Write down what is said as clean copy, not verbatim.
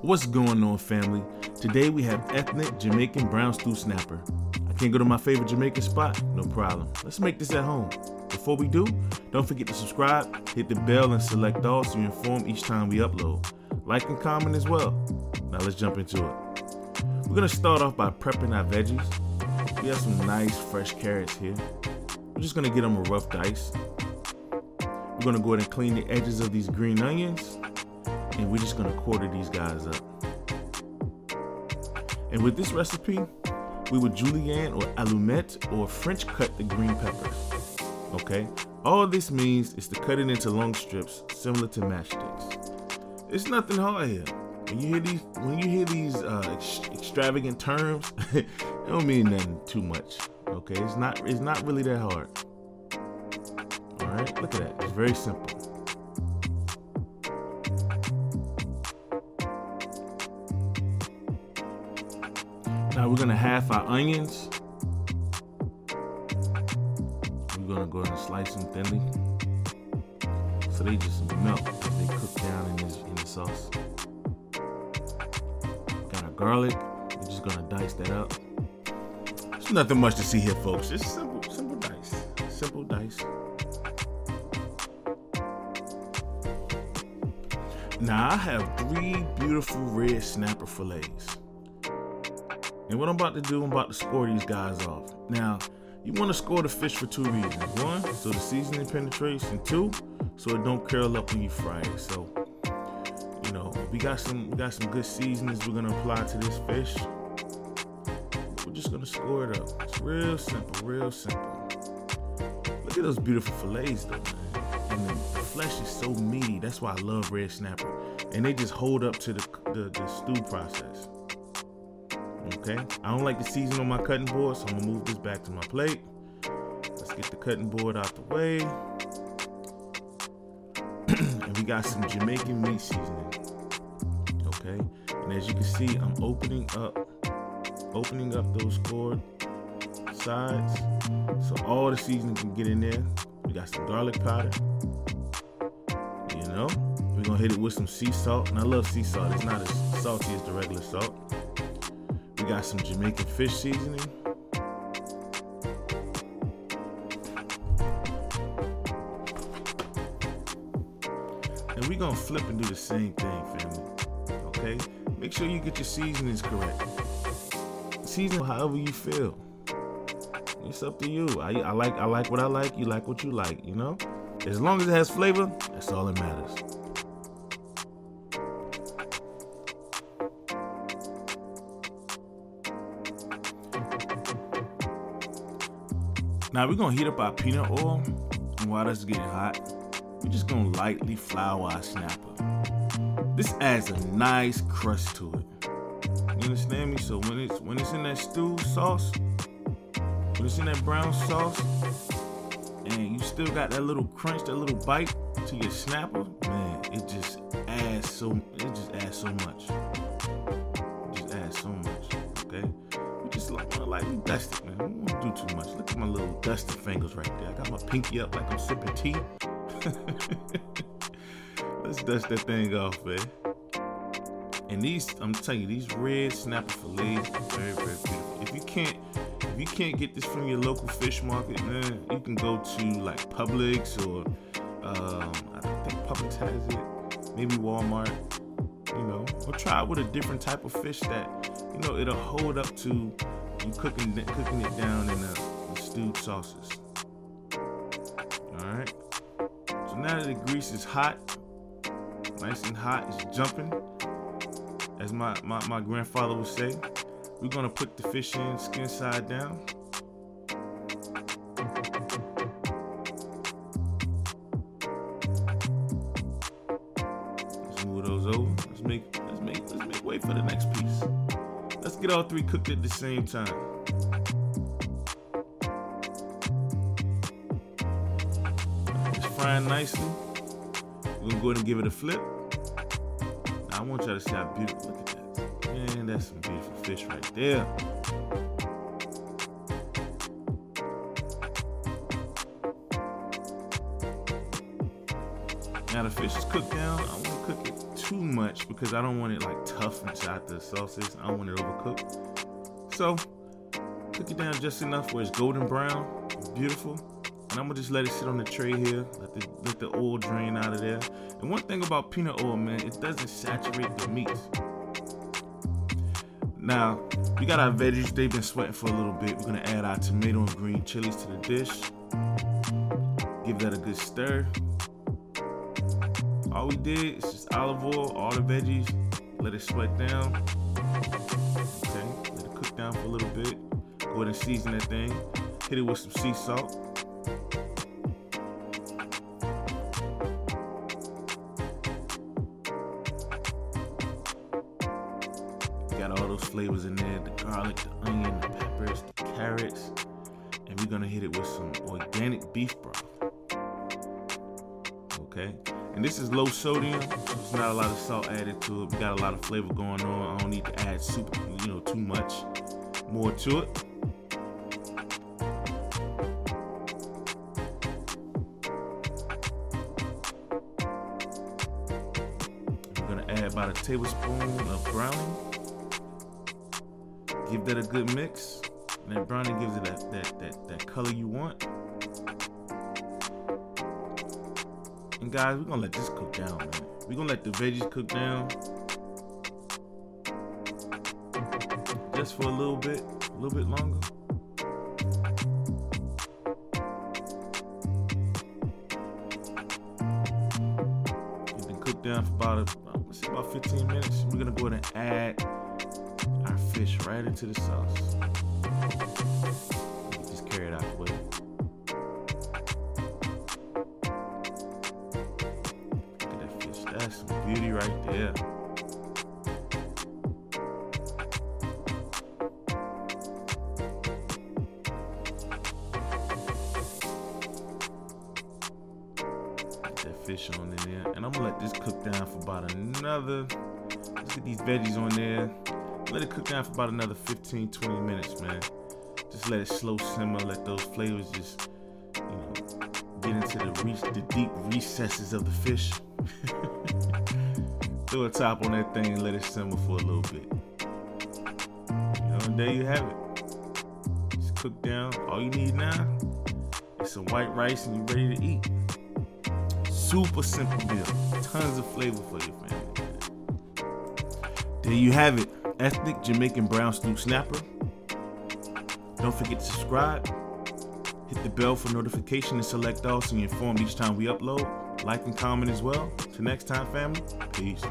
What's going on, family? Today we have ethnic Jamaican brown stew snapper. I can't go to my favorite Jamaican spot? No problem. Let's make this at home. Before we do, don't forget to subscribe, hit the bell and select all so you're informed each time we upload. Like and comment as well. Now let's jump into it. We're gonna start off by prepping our veggies. We have some nice fresh carrots here. We're just gonna get them a rough dice. We're gonna go ahead and clean the edges of these green onions. And we're just gonna quarter these guys up. And with this recipe, we would julienne or allumette or French cut the green peppers, okay? All this means is to cut it into long strips similar to matchsticks. It's nothing hard here. When you hear these extravagant terms, it don't mean nothing too much, okay? It's not really that hard. All right, look at that, it's very simple. Now we're gonna halve our onions. We're gonna go ahead and slice them thinly, so they just melt as they cook down in the sauce. Got our garlic. We're just gonna dice that up. There's nothing much to see here, folks. It's simple dice. Simple dice. Now I have 3 beautiful red snapper fillets. And what I'm about to do, I'm about to score these guys off. Now, you want to score the fish for 2 reasons. 1, so the seasoning penetrates, and 2, so it don't curl up when you fry it. So, you know, we got some good seasonings we're gonna apply to this fish. We're just gonna score it up. It's real simple, real simple. Look at those beautiful fillets, though, man. And the flesh is so meaty. That's why I love red snapper, and they just hold up to the stew process. Okay, I don't like the season on my cutting board, so I'm gonna move this back to my plate. Let's get the cutting board out the way. And we got some Jamaican meat seasoning. Okay, and as you can see, I'm opening up those scored sides so all the seasoning can get in there. We got some garlic powder. You know, we're gonna hit it with some sea salt, and I love sea salt. It's not as salty as the regular salt. We got some Jamaican fish seasoning. And we're gonna flip and do the same thing, family. Okay? Make sure you get your seasonings correct. Season however you feel. It's up to you. I like what I like, you like what you like, you know? As long as it has flavor, that's all that matters. Now we're gonna heat up our peanut oil, and while that's getting hot, we're just gonna lightly flour our snapper. This adds a nice crust to it. You understand me? So when it's in that stew sauce, when it's in that brown sauce, and you still got that little crunch, that little bite to your snapper, man, it just adds so much. Okay? Just wanna lightly dust it, man. I don't want to do too much. Look at my little dusty fingers right there. I got my pinky up like I'm sipping tea. Let's dust that thing off, man. And these, I'm telling you, these red snapper fillets are very, very beautiful. If you can't get this from your local fish market, man, you can go to like Publix or I think Publix has it, maybe Walmart, you know, or try it with a different type of fish that, you know, it'll hold up to you cooking it down in the stewed sauces. All right. So now that the grease is hot, nice and hot, it's jumping. As my grandfather would say, we're gonna put the fish in skin side down. Let's move those over. Let's make way for the next piece. Let's get all 3 cooked at the same time. It's frying nicely. We're gonna go ahead and give it a flip. Now, I want y'all to see how beautiful, look at that. Man, that's some beautiful fish right there. Now the fish is cooked down. I wanna cook it too much because I don't want it like tough inside the sausage. I don't want it overcooked. So cook it down just enough where it's golden brown. It's beautiful. And I'm gonna just let it sit on the tray here. Let the oil drain out of there. And one thing about peanut oil, man, it doesn't saturate the meat. Now, we got our veggies, they've been sweating for a little bit. We're gonna add our tomato and green chilies to the dish. Give that a good stir. All we did is just olive oil, all the veggies, let it sweat down. Okay, let it cook down for a little bit. Go ahead and season that thing. Hit it with some sea salt. Got all those flavors in there, the garlic, the onion, the peppers, the carrots, and we're gonna hit it with some organic beef broth. Okay, and this is low sodium, so it's not a lot of salt added to it. We got a lot of flavor going on. I don't need to add super, you know, too much more to it. We're gonna add about a tablespoon of browning. Give that a good mix, and that browning gives it that color you want. And guys, we're gonna let this cook down, man. We're gonna let the veggies cook down just for a little bit longer. It's been cooked down for about 15 minutes. We're gonna go ahead and add our fish right into the sauce. Just carry it out with it. Look at that fish. That's some beauty right there. Get that fish on in there. And I'm gonna let this cook down for about another. Let's get these veggies on there. Let it cook down for about another 15-20 minutes, man. Just let it slow simmer. Let those flavors just, you know, get into the deep recesses of the fish. Throw a top on that thing and let it simmer for a little bit. You know, and there you have it. It's cooked down. All you need now is some white rice and you're ready to eat. Super simple meal. Tons of flavor for your family, man. There you have it. Ethnic Jamaican brown stew snapper. Don't forget to subscribe, hit the bell for notification and select all so you're informed each time we upload. Like and comment as well. Till next time, family. Peace.